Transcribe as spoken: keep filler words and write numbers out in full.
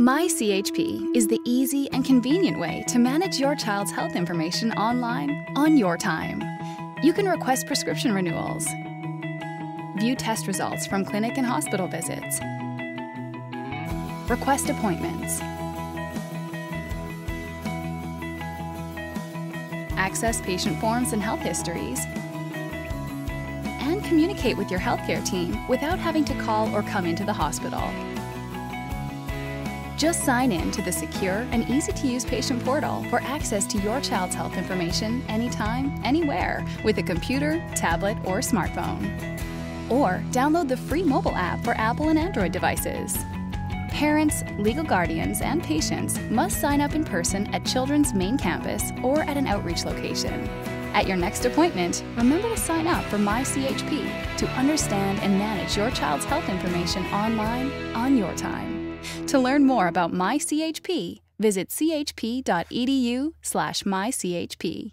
my C H P is the easy and convenient way to manage your child's health information online on your time. You can request prescription renewals, view test results from clinic and hospital visits, request appointments, access patient forms and health histories, and communicate with your healthcare team without having to call or come into the hospital. Just sign in to the secure and easy-to-use patient portal for access to your child's health information anytime, anywhere, with a computer, tablet, or smartphone. Or download the free mobile app for Apple and Android devices. Parents, legal guardians, and patients must sign up in person at Children's main campus or at an outreach location. At your next appointment, remember to sign up for my C H P to understand and manage your child's health information online on your time. To learn more about my C H P, visit c h p dot e d u slash my C H P.